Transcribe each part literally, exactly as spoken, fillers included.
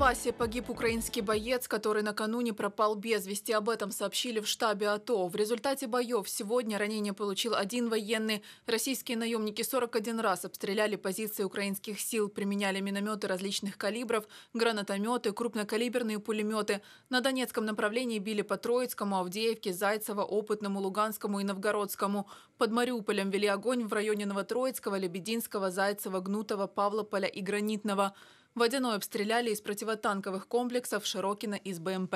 Донбассе погиб украинский боец, который накануне пропал без вести. Об этом сообщили в штабе АТО. В результате боев сегодня ранение получил один военный. Российские наемники сорок один раз обстреляли позиции украинских сил, применяли минометы различных калибров, гранатометы, крупнокалиберные пулеметы. На Донецком направлении били по Троицкому, Авдеевке, Зайцево, Опытному, Луганскому и Новгородскому. Под Мариуполем вели огонь в районе Новотроицкого, Лебединского, Зайцева, Гнутова, Павлополя и Гранитного. Водяной обстреляли из противотанковых комплексов Широкина из БМП.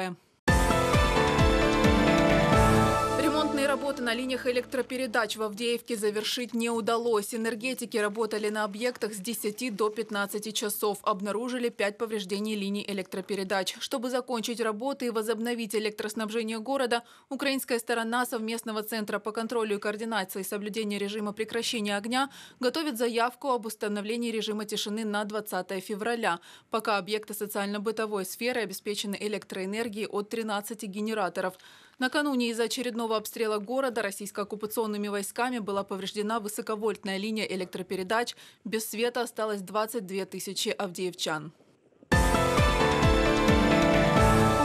Ремонтные работы на линиях электропередач в Авдеевке завершить не удалось. Энергетики работали на объектах с десяти до пятнадцати часов. Обнаружили пять повреждений линий электропередач. Чтобы закончить работы и возобновить электроснабжение города, украинская сторона совместного центра по контролю и координации соблюдения режима прекращения огня готовит заявку об установлении режима тишины на двадцатое февраля. Пока объекты социально-бытовой сферы обеспечены электроэнергией от тринадцати генераторов. Накануне из-за очередного обстрела города российско-оккупационными войсками была повреждена высоковольтная линия электропередач. Без света осталось двадцать две тысячи авдеевчан.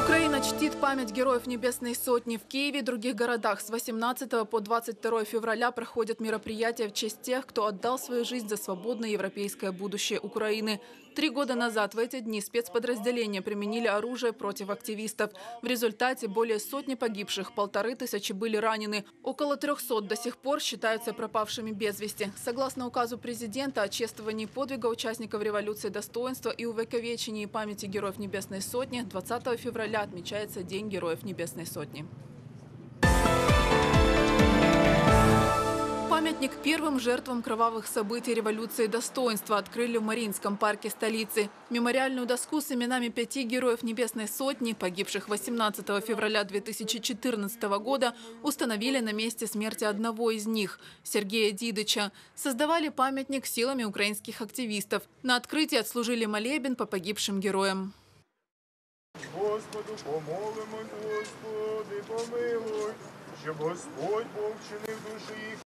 Украина чтит память героев Небесной сотни. В Киеве и других городах с восемнадцатого по двадцать второе февраля проходят мероприятия в честь тех, кто отдал свою жизнь за свободное европейское будущее Украины. Три года назад в эти дни спецподразделения применили оружие против активистов. В результате более сотни погибших, полторы тысячи были ранены. Около трехсот до сих пор считаются пропавшими без вести. Согласно указу президента о чествовании подвига участников революции достоинства и увековечении памяти героев Небесной сотни, двадцатого февраля отмечается День героев Небесной сотни. Памятник первым жертвам кровавых событий революции достоинства открыли в Мариинском парке столицы. Мемориальную доску с именами пяти героев Небесной сотни, погибших восемнадцатого февраля две тысячи четырнадцатого года, установили на месте смерти одного из них, Сергея Дидыча. Создавали памятник силами украинских активистов. На открытии отслужили молебен по погибшим героям. Господу помолимось, Господи, помилуй, щоб Господь Бог чинив душі їх.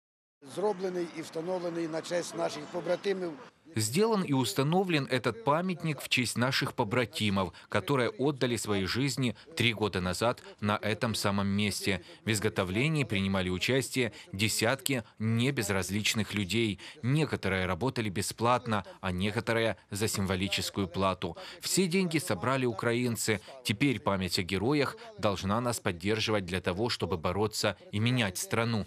Зроблений і встановлений на честь наших побратимів. Сделан и установлен этот памятник в честь наших побратимов, которые отдали свои жизни три года назад на этом самом месте. В изготовлении принимали участие десятки небезразличных людей. Некоторые работали бесплатно, а некоторые за символическую плату. Все деньги собрали украинцы. Теперь память о героях должна нас поддерживать для того, чтобы бороться и менять страну.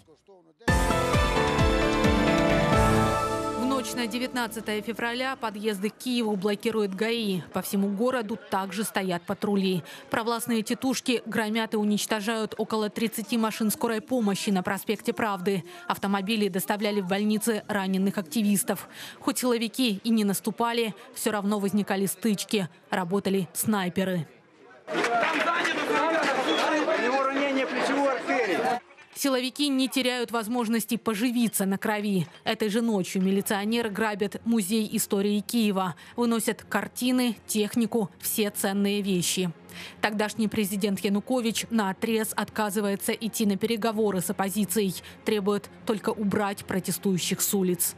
На девятнадцатое февраля подъезды к Киеву блокируют ГАИ. По всему городу также стоят патрули. Провластные тетушки громят и уничтожают около тридцати машин скорой помощи на проспекте Правды. Автомобили доставляли в больницы раненых активистов. Хоть силовики и не наступали, все равно возникали стычки. Работали снайперы. Силовики не теряют возможности поживиться на крови. Этой же ночью милиционеры грабят музей истории Киева. Выносят картины, технику, все ценные вещи. Тогдашний президент Янукович наотрез отказывается идти на переговоры с оппозицией. Требует только убрать протестующих с улиц.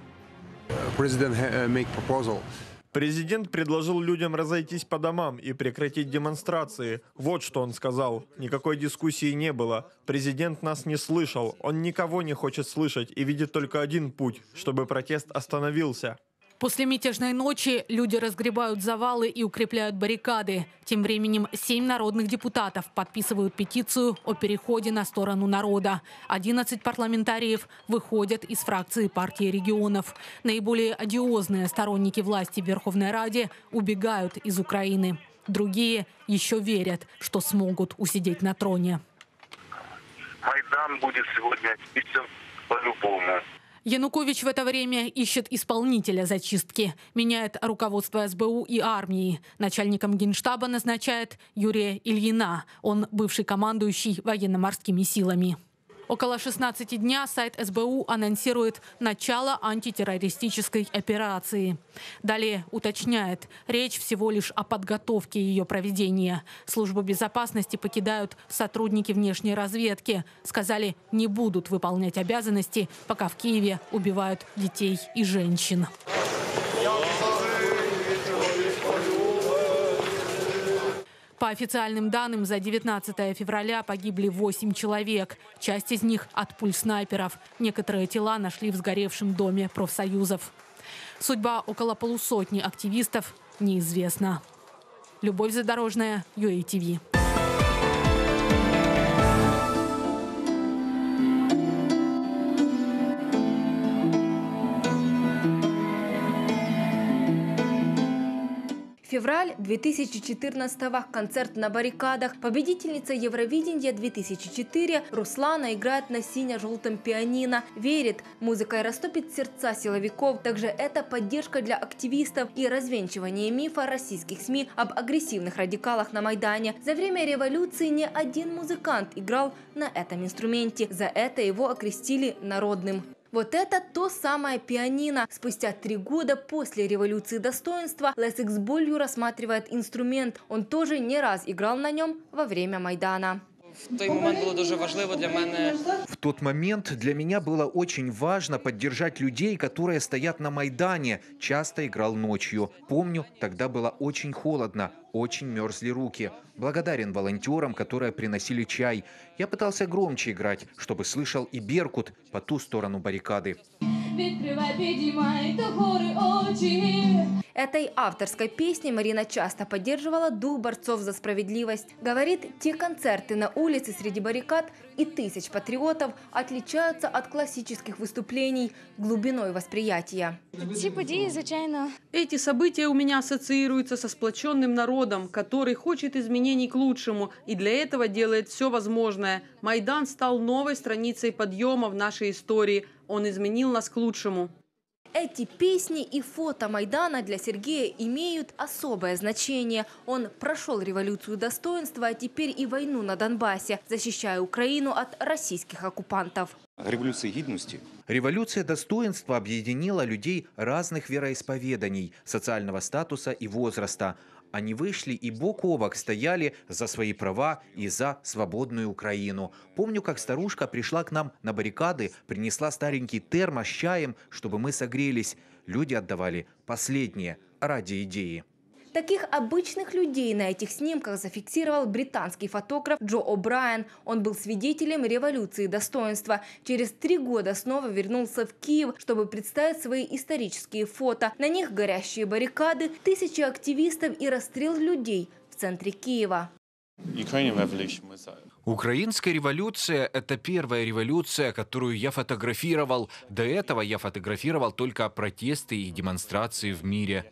Президент предложил людям разойтись по домам и прекратить демонстрации. Вот что он сказал. Никакой дискуссии не было. Президент нас не слышал. Он никого не хочет слышать и видит только один путь, чтобы протест остановился. После мятежной ночи люди разгребают завалы и укрепляют баррикады. Тем временем семь народных депутатов подписывают петицию о переходе на сторону народа. одиннадцать парламентариев выходят из фракции партии регионов. Наиболее одиозные сторонники власти в Верховной Раде убегают из Украины. Другие еще верят, что смогут усидеть на троне. Майдан будет сегодня списан по-любому. Янукович в это время ищет исполнителя зачистки. Меняет руководство СБУ и армии. Начальником Генштаба назначает Юрия Ильина. Он бывший командующий военно-морскими силами. Около шестнадцати дня сайт СБУ анонсирует начало антитеррористической операции. Далее уточняет, речь всего лишь о подготовке ее проведения. Службу безопасности покидают сотрудники внешней разведки. Сказали, не будут выполнять обязанности, пока в Киеве убивают детей и женщин. По официальным данным, за девятнадцатое февраля погибли восемь человек. Часть из них от пуль снайперов. Некоторые тела нашли в сгоревшем доме профсоюзов. Судьба около полусотни активистов неизвестна. Любовь Задорожная, ю эй ти ви. Февраль две тысячи четырнадцатого. Концерт на баррикадах. Победительница Евровидения две тысячи четыре Руслана играет на сине-желтом пианино. Верит, музыкой растопит сердца силовиков. Также это поддержка для активистов и развенчивание мифа российских СМИ об агрессивных радикалах на Майдане. За время революции ни один музыкант играл на этом инструменте. За это его окрестили народным. Вот это то самое пианино. Спустя три года после революции достоинства Лесик с болью рассматривает инструмент. Он тоже не раз играл на нем во время Майдана. В той момент было очень важно для меня. В тот момент для меня было очень важно поддержать людей, которые стоят на Майдане. Часто играл ночью. Помню, тогда было очень холодно, очень мерзли руки. Благодарен волонтерам, которые приносили чай. Я пытался громче играть, чтобы слышал и Беркут по ту сторону баррикады. Этой авторской песней Марина часто поддерживала дух борцов за справедливость. Говорит, те концерты на улице среди баррикад и тысяч патриотов отличаются от классических выступлений глубиной восприятия. Эти события у меня ассоциируются со сплоченным народом, который хочет изменений к лучшему и для этого делает все возможное. Майдан стал новой страницей подъема в нашей истории. Он изменил нас к лучшему. Эти песни и фото Майдана для Сергея имеют особое значение. Он прошел революцию достоинства, а теперь и войну на Донбассе, защищая Украину от российских оккупантов. Революция гідності. Революция достоинства объединила людей разных вероисповеданий, социального статуса и возраста. Они вышли и бок о бок стояли за свои права и за свободную Украину. Помню, как старушка пришла к нам на баррикады, принесла старенький термос с чаем, чтобы мы согрелись. Люди отдавали последнее ради идеи. Таких обычных людей на этих снимках зафиксировал британский фотограф Джо О'Брайан. Он был свидетелем революции достоинства. Через три года снова вернулся в Киев, чтобы представить свои исторические фото. На них горящие баррикады, тысячи активистов и расстрел людей в центре Киева. Украинская революция – это первая революция, которую я фотографировал. До этого я фотографировал только протесты и демонстрации в мире.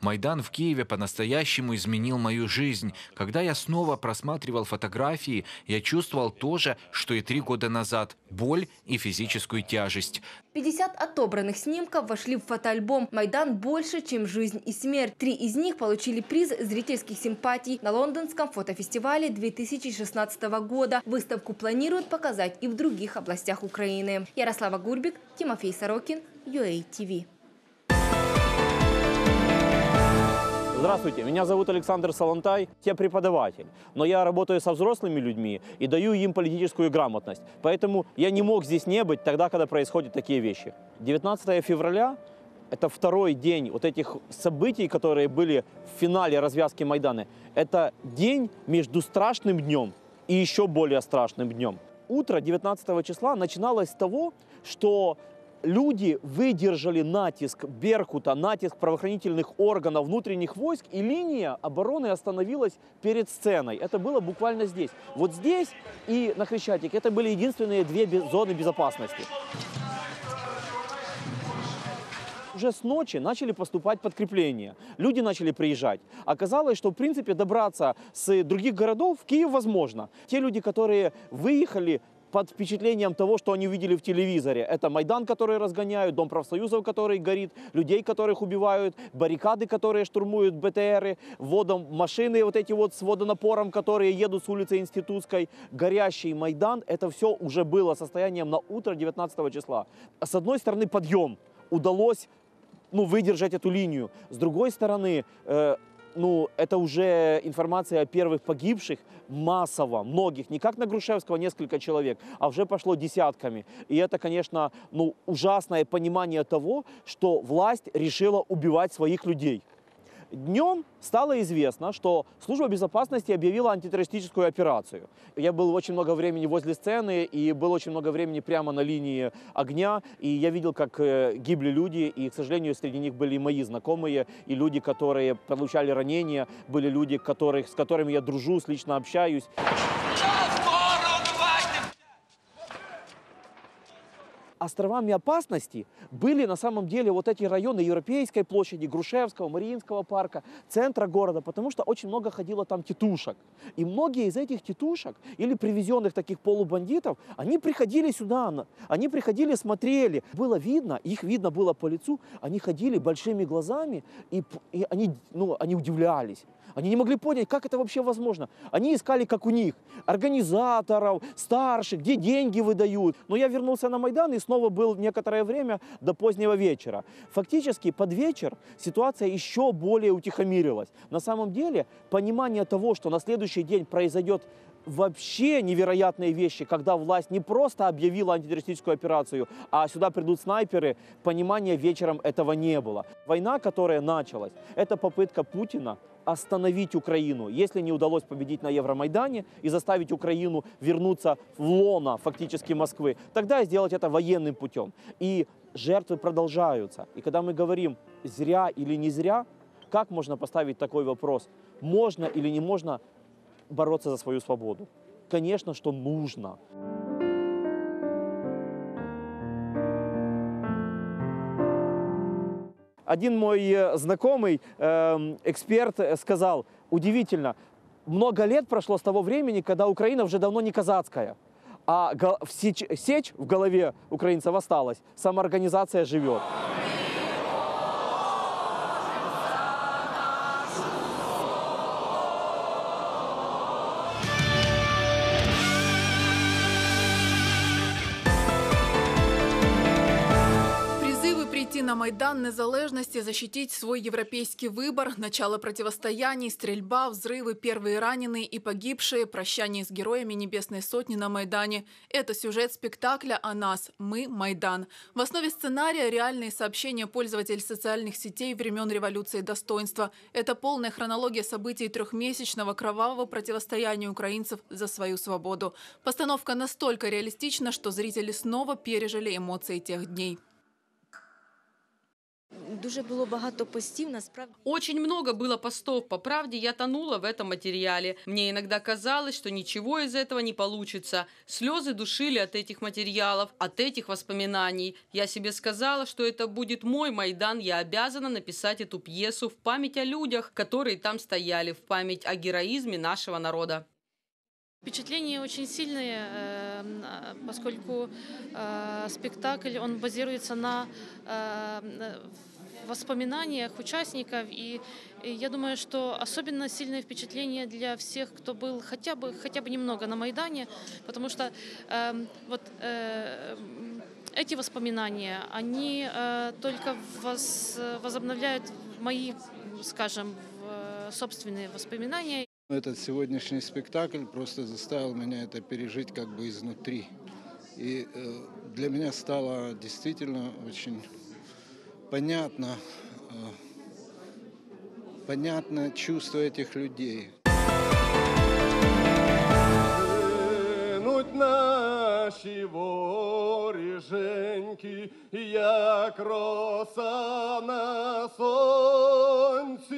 Майдан в Киеве по-настоящему изменил мою жизнь. Когда я снова просматривал фотографии, я чувствовал то же, что и три года назад – боль и физическую тяжесть. пятьдесят отобранных снимков вошли в фотоальбом «Майдан больше, чем жизнь и смерть». Три из них получили приз зрительских симпатий на лондонском фотофестивале две тысячи шестнадцатого года. Выставку планируют показать и в других областях Украины. Ярослава Гурбик, Тимофей Сорокин, ю эй ти ви. Здравствуйте, меня зовут Александр Солонтай, я преподаватель, но я работаю со взрослыми людьми и даю им политическую грамотность, поэтому я не мог здесь не быть тогда, когда происходят такие вещи. девятнадцатое февраля – это второй день вот этих событий, которые были в финале развязки Майдана. Это день между страшным днем и еще более страшным днем. Утро девятнадцатого числа начиналось с того, что люди выдержали натиск Беркута, натиск правоохранительных органов, внутренних войск, и линия обороны остановилась перед сценой. Это было буквально здесь. Вот здесь и на Хрещатике. Это были единственные две зоны безопасности. Уже с ночи начали поступать подкрепления. Люди начали приезжать. Оказалось, что, в принципе, добраться с других городов в Киев возможно. Те люди, которые выехали под впечатлением того, что они увидели в телевизоре. Это Майдан, который разгоняют, Дом профсоюзов, который горит, людей, которых убивают, баррикады, которые штурмуют БТРы, водом машины вот эти вот с водонапором, которые едут с улицы Институтской, горящий Майдан. Это все уже было состоянием на утро девятнадцатого числа. С одной стороны, подъем. Удалось ну, выдержать эту линию. С другой стороны, э Ну, это уже информация о первых погибших массово, многих, не как на Грушевского несколько человек, а уже пошло десятками. И это, конечно, ну, ужасное понимание того, что власть решила убивать своих людей. Днем стало известно, что служба безопасности объявила антитеррористическую операцию. Я был очень много времени возле сцены и был очень много времени прямо на линии огня. И я видел, как гибли люди, и, к сожалению, среди них были мои знакомые, и люди, которые получали ранения, были люди, которых, с которыми я дружу, лично общаюсь. Островами опасности были на самом деле вот эти районы Европейской площади, Грушевского, Мариинского парка, центра города, потому что очень много ходило там тетушек. И многие из этих тетушек или привезенных таких полубандитов, они приходили сюда, они приходили, смотрели. Было видно, их видно было по лицу, они ходили большими глазами, и, и они, ну, они удивлялись. Они не могли понять, как это вообще возможно. Они искали, как у них, организаторов, старших, где деньги выдают. Но я вернулся на Майдан и снова был некоторое время до позднего вечера. Фактически под вечер ситуация еще более утихомирилась. На самом деле понимание того, что на следующий день произойдет вообще невероятные вещи, когда власть не просто объявила антитеррористическую операцию, а сюда придут снайперы, понимания вечером этого не было. Война, которая началась, это попытка Путина остановить Украину. Если не удалось победить на Евромайдане и заставить Украину вернуться в лоно фактически Москвы, тогда сделать это военным путем. И жертвы продолжаются. И когда мы говорим «зря или не зря», как можно поставить такой вопрос? Можно или не можно бороться за свою свободу? Конечно, что нужно. Один мой знакомый, э, эксперт, сказал, удивительно, много лет прошло с того времени, когда Украина уже давно не казацкая, а сечь, сечь в голове украинцев осталась, самоорганизация живет. На Майдан незалежности, защитить свой европейский выбор, начало противостояний, стрельба, взрывы, первые раненые и погибшие, прощание с героями Небесной сотни на Майдане. Это сюжет спектакля о нас, мы Майдан. В основе сценария реальные сообщения пользователей социальных сетей времен революции достоинства. Это полная хронология событий трехмесячного кровавого противостояния украинцев за свою свободу. Постановка настолько реалистична, что зрители снова пережили эмоции тех дней. Очень много было постов. По правде, я тонула в этом материале. Мне иногда казалось, что ничего из этого не получится. Слезы душили от этих материалов, от этих воспоминаний. Я себе сказала, что это будет мой Майдан. Я обязана написать эту пьесу в память о людях, которые там стояли, в память о героизме нашего народа. Впечатления очень сильные, поскольку спектакль он базируется на воспоминаниях участников. И я думаю, что особенно сильное впечатление для всех, кто был хотя бы, хотя бы немного на Майдане, потому что вот эти воспоминания, они только возобновляют мои, скажем, собственные воспоминания. Этот сегодняшний спектакль просто заставил меня это пережить как бы изнутри. И для меня стало действительно очень понятно, понятно чувство этих людей. Нашего реженьки, як роса на сонці.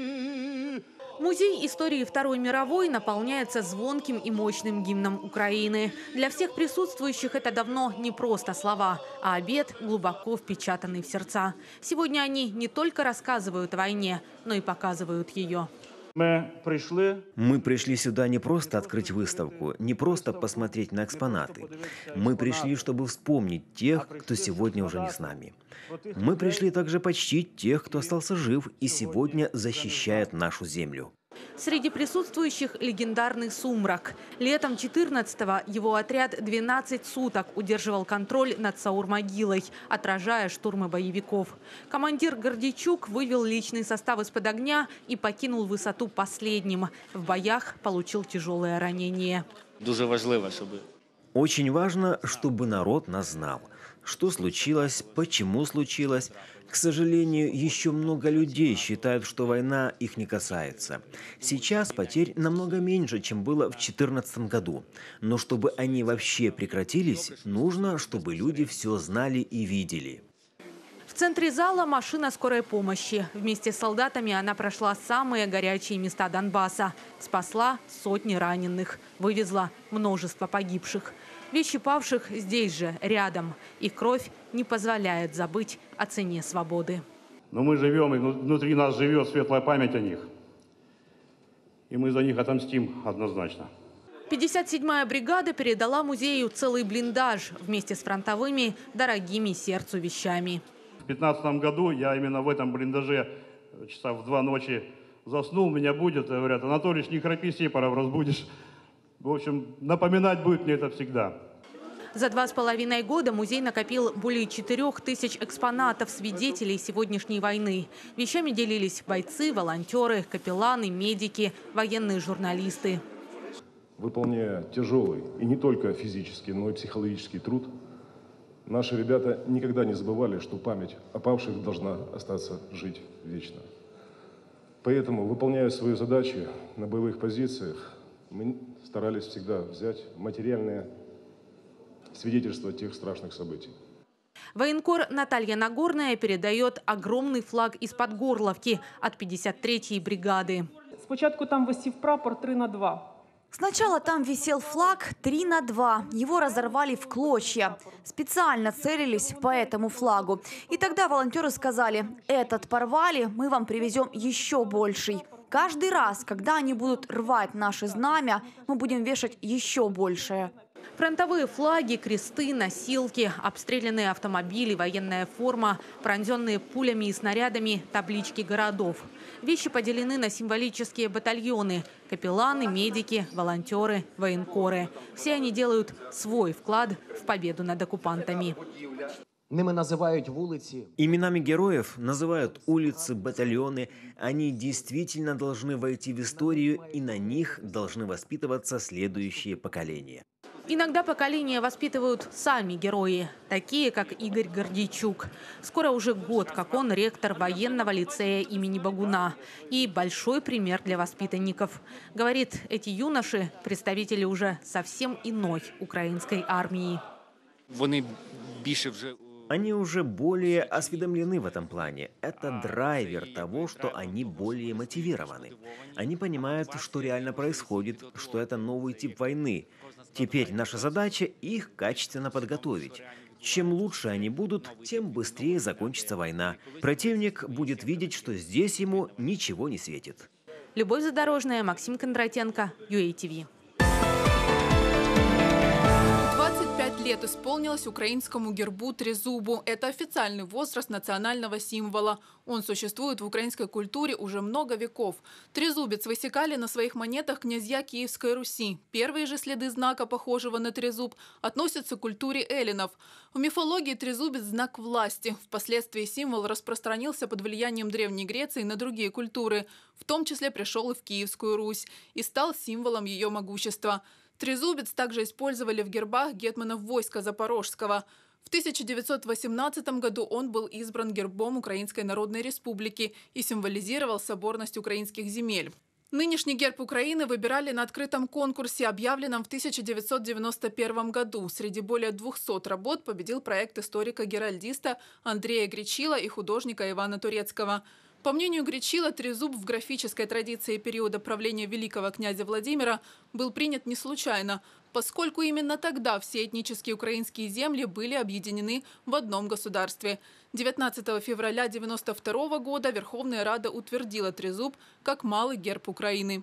Музей истории Второй мировой наполняется звонким и мощным гимном Украины. Для всех присутствующих это давно не просто слова, а обет, глубоко впечатанный в сердца. Сегодня они не только рассказывают о войне, но и показывают ее. Мы пришли... мы пришли сюда не просто открыть выставку, не просто посмотреть на экспонаты. Мы пришли, чтобы вспомнить тех, кто сегодня уже не с нами. Мы пришли также почтить тех, кто остался жив и сегодня защищает нашу землю. Среди присутствующих легендарный «Сумрак». Летом четырнадцатого его отряд двенадцать суток удерживал контроль над Саур-могилой, отражая штурмы боевиков. Командир Гордейчук вывел личный состав из-под огня и покинул высоту последним. В боях получил тяжелое ранение. Очень важно, чтобы... Очень важно, чтобы народ нас знал. Что случилось, почему случилось. К сожалению, еще много людей считают, что война их не касается. Сейчас потерь намного меньше, чем было в две тысячи четырнадцатом году. Но чтобы они вообще прекратились, нужно, чтобы люди все знали и видели. В центре зала машина скорой помощи. Вместе с солдатами она прошла самые горячие места Донбасса. Спасла сотни раненых. Вывезла множество погибших. Вещи павших здесь же, рядом. Их кровь не позволяет забыть о цене свободы. Но мы живем, и внутри нас живет светлая память о них. И мы за них отомстим однозначно. пятьдесят седьмая бригада передала музею целый блиндаж вместе с фронтовыми, дорогими сердцу вещами. В две тысячи пятнадцатом году я именно в этом блиндаже часа в два ночи заснул, меня будет, говорят: Анатолич, не храпи, сепаров разбудишь. В общем, напоминать будет мне это всегда. За два с половиной года музей накопил более четырех тысяч экспонатов, свидетелей сегодняшней войны. Вещами делились бойцы, волонтеры, капелланы, медики, военные журналисты. Выполняя тяжелый и не только физический, но и психологический труд, наши ребята никогда не забывали, что память о павших должна остаться жить вечно. Поэтому, выполняя свои задачи на боевых позициях, мы старались всегда взять материальное свидетельство тех страшных событий. Военкор Наталья Нагорная передает огромный флаг из-под Горловки от пятьдесят третьей бригады. Спочатку там висел прапор три на два. Сначала там висел флаг три на два. Его разорвали в клочья. Специально целились по этому флагу. И тогда волонтеры сказали: этот порвали, мы вам привезем еще больший. Каждый раз, когда они будут рвать наше знамя, мы будем вешать еще большее. Фронтовые флаги, кресты, носилки, обстрелянные автомобили, военная форма, пронзенные пулями и снарядами таблички городов. Вещи поделены на символические батальоны – капелланы, медики, волонтеры, военкоры. Все они делают свой вклад в победу над оккупантами. Именами героев называют улицы, батальоны. Они действительно должны войти в историю, и на них должны воспитываться следующие поколения. Иногда поколения воспитывают сами герои, такие как Игорь Гордейчук. Скоро уже год, как он ректор военного лицея имени Багуна. И большой пример для воспитанников. Говорит, эти юноши – представители уже совсем иной украинской армии. Они уже более осведомлены в этом плане. Это драйвер того, что они более мотивированы. Они понимают, что реально происходит, что это новый тип войны. Теперь наша задача – их качественно подготовить. Чем лучше они будут, тем быстрее закончится война. Противник будет видеть, что здесь ему ничего не светит. Любовь Задорожная, Максим Кондратенко, ю эй ти ви. двадцать пять лет исполнилось украинскому гербу трезубу. Это официальный возраст национального символа. Он существует в украинской культуре уже много веков. Трезубец высекали на своих монетах князья Киевской Руси. Первые же следы знака, похожего на трезуб, относятся к культуре эллинов. В мифологии трезубец – знак власти. Впоследствии символ распространился под влиянием Древней Греции на другие культуры. В том числе пришел и в Киевскую Русь и стал символом ее могущества. Трезубец также использовали в гербах гетманов войска Запорожского. В тысяча девятьсот восемнадцатом году он был избран гербом Украинской Народной Республики и символизировал соборность украинских земель. Нынешний герб Украины выбирали на открытом конкурсе, объявленном в тысяча девятьсот девяносто первом году. Среди более двухсот работ победил проект историка-геральдиста Андрея Гречила и художника Ивана Турецкого. По мнению Гречила, трезуб в графической традиции периода правления великого князя Владимира был принят не случайно, поскольку именно тогда все этнические украинские земли были объединены в одном государстве. девятнадцатого февраля тысяча девятьсот девяносто второго года Верховная Рада утвердила трезуб как малый герб Украины.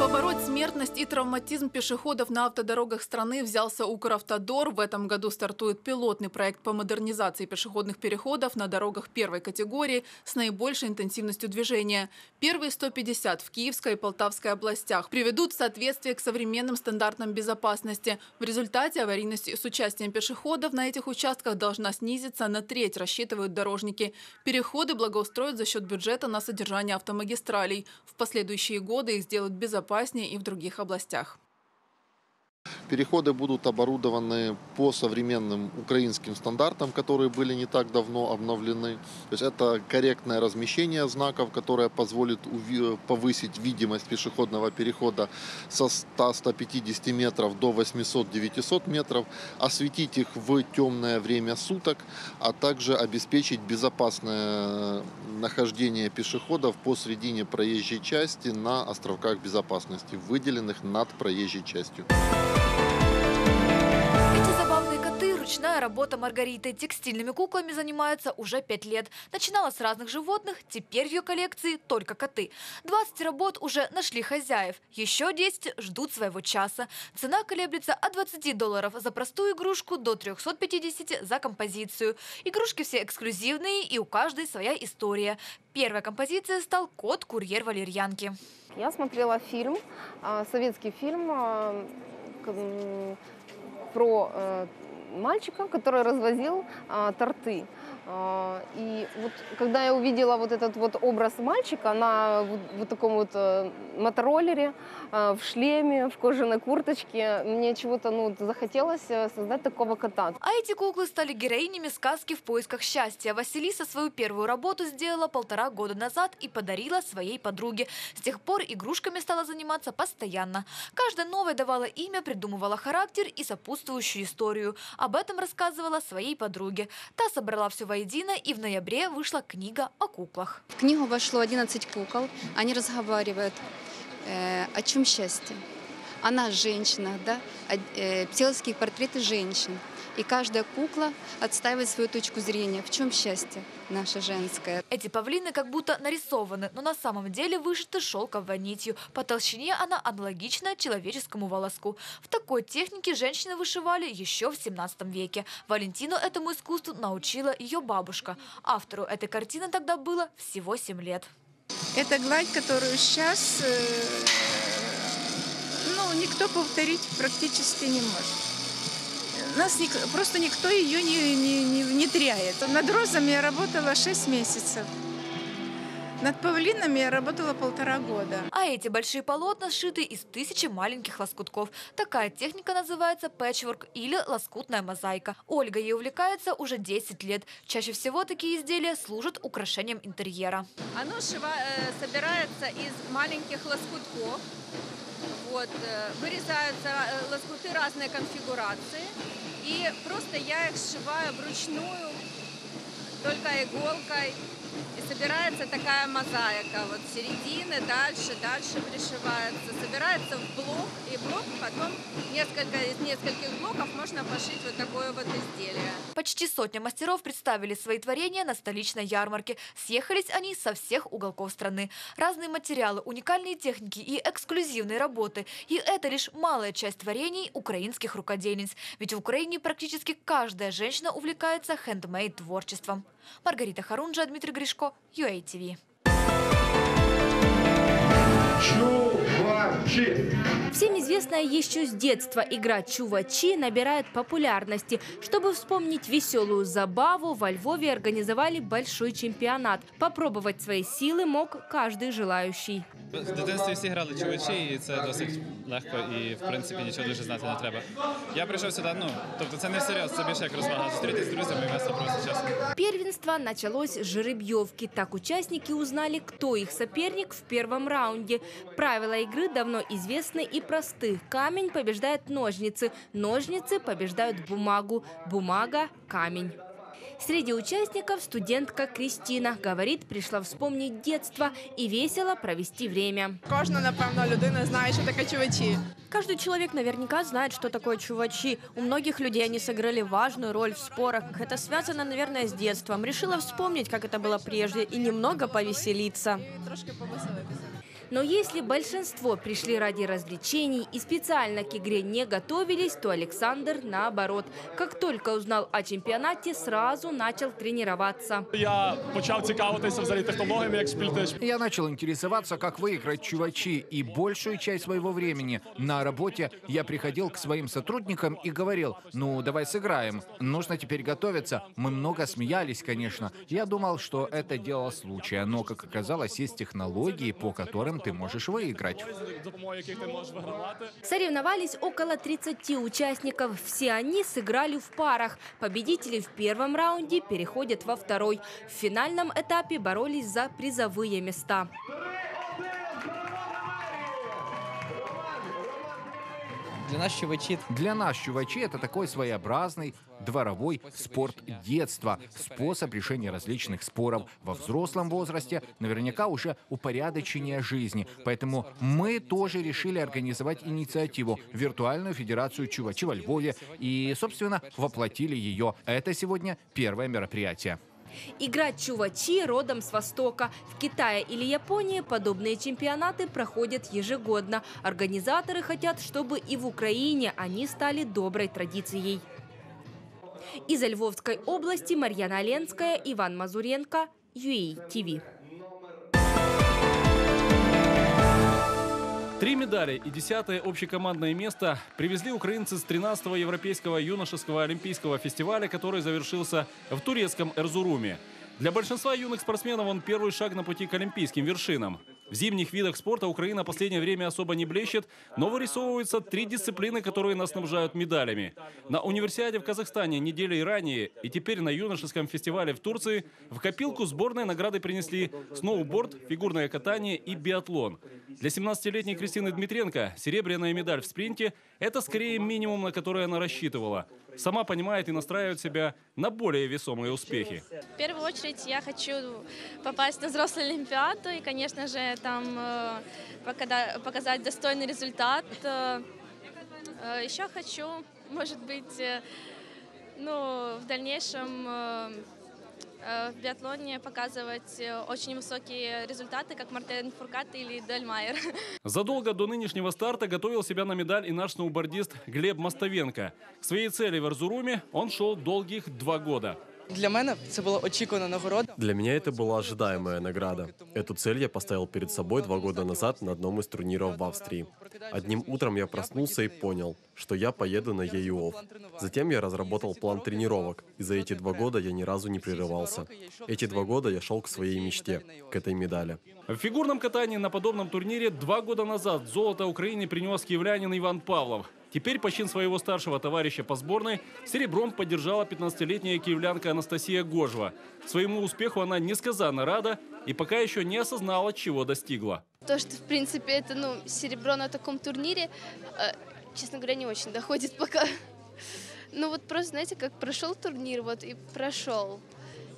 Побороть смертность и травматизм пешеходов на автодорогах страны взялся Укравтодор. В этом году стартует пилотный проект по модернизации пешеходных переходов на дорогах первой категории с наибольшей интенсивностью движения. Первые сто пятьдесят в Киевской и Полтавской областях приведут в соответствие к современным стандартам безопасности. В результате аварийность с участием пешеходов на этих участках должна снизиться на треть, рассчитывают дорожники. Переходы благоустроят за счет бюджета на содержание автомагистралей. В последующие годы их сделают безопаснее и в других областях. Переходы будут оборудованы по современным украинским стандартам, которые были не так давно обновлены. То есть это корректное размещение знаков, которое позволит повысить видимость пешеходного перехода со ста — ста пятидесяти метров до восьмисот — девятисот метров, осветить их в темное время суток, а также обеспечить безопасное нахождение пешеходов посредине проезжей части на островках безопасности, выделенных над проезжей частью. Ручная работа Маргариты. Текстильными куклами занимается уже пять лет. Начинала с разных животных, теперь в ее коллекции только коты. двадцать работ уже нашли хозяев. Еще десять ждут своего часа. Цена колеблется от двадцати долларов за простую игрушку до трёхсот пятидесяти за композицию. Игрушки все эксклюзивные и у каждой своя история. Первая композиция стал кот-курьер валерьянки. Я смотрела фильм, советский фильм про... мальчика, который развозил а, торты. А, и вот, когда я увидела вот этот вот образ мальчика на вот, вот таком вот а, мотороллере, а, в шлеме, в кожаной курточке, мне чего-то ну, захотелось создать такого кота. А эти куклы стали героинями сказки «В поисках счастья». Василиса свою первую работу сделала полтора года назад и подарила своей подруге. С тех пор игрушками стала заниматься постоянно. Каждая новая давала имя, придумывала характер и сопутствующую историю. Об этом рассказывала своей подруге. Та собрала все воедино, и в ноябре вышла книга о куклах. В книгу вошло одиннадцать кукол. Они разговаривают э, о чем счастье. Она женщина, да? э, психологические портреты женщин. И каждая кукла отстаивает свою точку зрения. В чем счастье наше женское? Эти павлины как будто нарисованы, но на самом деле вышиты шелковой нитью. По толщине она аналогична человеческому волоску. В такой технике женщины вышивали еще в семнадцатом веке. Валентину этому искусству научила ее бабушка. Автору этой картины тогда было всего семь лет. Это гладь, которую сейчас ну, никто повторить практически не может. Нас не, просто никто ее не, не, не внедряет. Над розами я работала шесть месяцев. Над павлинами я работала полтора года. А эти большие полотна сшиты из тысячи маленьких лоскутков. Такая техника называется пэтчворк или лоскутная мозаика. Ольга ей увлекается уже десять лет. Чаще всего такие изделия служат украшением интерьера. Оно шива, э, собирается из маленьких лоскутков. Вот, э, вырезаются лоскуты разной конфигурации. И просто я их сшиваю вручную, только иголкой. И собирается такая мозаика. Вот с середины, дальше, дальше пришивается. Собирается в блок, и блок потом несколько, из нескольких блоков можно пошить вот такое вот изделие. Почти сотня мастеров представили свои творения на столичной ярмарке. Съехались они со всех уголков страны. Разные материалы, уникальные техники и эксклюзивные работы. И это лишь малая часть творений украинских рукодельниц. Ведь в Украине практически каждая женщина увлекается хендмейд-творчеством. Маргарита Харунжа, Дмитрий Гришко, ю эй ти ви. Чувачи. Всем известная еще с детства игра «Чувачи» набирает популярности. Чтобы вспомнить веселую забаву, во Львове организовали большой чемпионат. Попробовать свои силы мог каждый желающий. В дитинстві всі грали чувачі, і це досить легко, і в принципі нічого дуже знати не треба. Я прийшов сюди, ну, тобто це не всерйоз, це більше як розвага. Зустрітись з друзями і весело провести час. Первенство началось с жеребьевки. Так участники узнали, кто их соперник в первом раунде. Правила игры давно известны и просты. Камень побеждает ножницы, ножницы побеждают бумагу, бумага – камень. Среди участников студентка Кристина. Говорит, пришла вспомнить детство и весело провести время. Каждая, напевно, людина знает, что такое чувачи. Каждый человек наверняка знает, что такое чувачи. У многих людей они сыграли важную роль в спорах. Это связано, наверное, с детством. Решила вспомнить, как это было прежде, и немного повеселиться. Но если большинство пришли ради развлечений и специально к игре не готовились, то Александр наоборот. Как только узнал о чемпионате, сразу начал тренироваться. Я начал интересоваться взагалі технологиями, как спільтиш. Я начал интересоваться, как выиграть чувачи. И большую часть своего времени на работе я приходил к своим сотрудникам и говорил: ну, давай сыграем. Нужно теперь готовиться. Мы много смеялись, конечно. Я думал, что это дело случая. Но, как оказалось, есть технологии, по которым которым ты можешь выиграть. Соревновались около тридцати участников. Все они сыграли в парах. Победители в первом раунде переходят во второй. В финальном этапе боролись за призовые места. Для нас чувачи... Для нас чувачи это такой своеобразный дворовой спорт детства, способ решения различных споров во взрослом возрасте, наверняка уже упорядочение жизни. Поэтому мы тоже решили организовать инициативу «Виртуальную федерацию чувачи во Львове» и, собственно, воплотили ее. Это сегодня первое мероприятие. Игра чувачи родом с Востока. В Китае или Японии подобные чемпионаты проходят ежегодно. Организаторы хотят, чтобы и в Украине они стали доброй традицией. Из Львовской области Марьяна Оленская, Иван Мазуренко, ю эй ти ви. Три медали и десятое общекомандное место привезли украинцы с тринадцатого Европейского юношеского олимпийского фестиваля, который завершился в турецком Эрзуруме. Для большинства юных спортсменов он первый шаг на пути к олимпийским вершинам. В зимних видах спорта Украина в последнее время особо не блещет, но вырисовываются три дисциплины, которые нас снабжают медалями. На универсиаде в Казахстане неделей ранее и теперь на юношеском фестивале в Турции в копилку сборной награды принесли сноуборд, фигурное катание и биатлон. Для семнадцатилетней Кристины Дмитриенко серебряная медаль в спринте – это скорее минимум, на который она рассчитывала. Сама понимает и настраивает себя на более весомые успехи. В первую очередь я хочу попасть на взрослую олимпиаду и, конечно же, там показать достойный результат. Еще хочу, может быть, ну, в дальнейшем в биатлоне показывать очень высокие результаты, как Мартен Фуркат или Дельмайер. Задолго до нынешнего старта готовил себя на медаль и наш сноубордист Глеб Мостовенко. К своей цели в Эрзуруме он шел долгих два года. Для меня это была очікана награда. Для меня это была ожидаемая награда. Эту цель я поставил перед собой два года назад на одном из турниров в Австрии. Одним утром я проснулся и понял, что я поеду на ЕЮОФ. Затем я разработал план тренировок, и за эти два года я ни разу не прерывался. Эти два года я шел к своей мечте, к этой медали. В фигурном катании на подобном турнире два года назад золото Украине принес киевлянин Иван Павлов. Теперь почин своего старшего товарища по сборной серебром поддержала пятнадцатилетняя киевлянка Анастасия Гожва. Своему успеху она несказанно рада и пока еще не осознала, чего достигла. То, что в принципе это ну, серебро на таком турнире, э, честно говоря, не очень доходит пока. Ну вот просто, знаете, как прошел турнир, вот и прошел.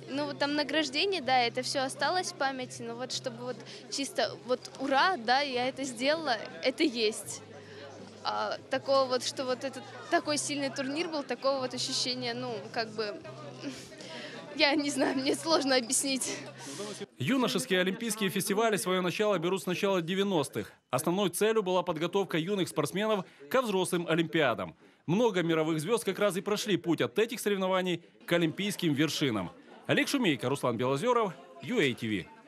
Ну вот там награждение, да, это все осталось в памяти, но вот чтобы вот чисто вот ура, да, я это сделала, это есть. А, такого вот, что вот этот такой сильный турнир был, такого вот ощущения, ну, как бы, я не знаю, мне сложно объяснить. Юношеские олимпийские фестивали свое начало берут с начала девяностых. Основной целью была подготовка юных спортсменов ко взрослым олимпиадам. Много мировых звезд как раз и прошли путь от этих соревнований к олимпийским вершинам. Олег Шумейко, Руслан Белозеров, ю эй ти ви.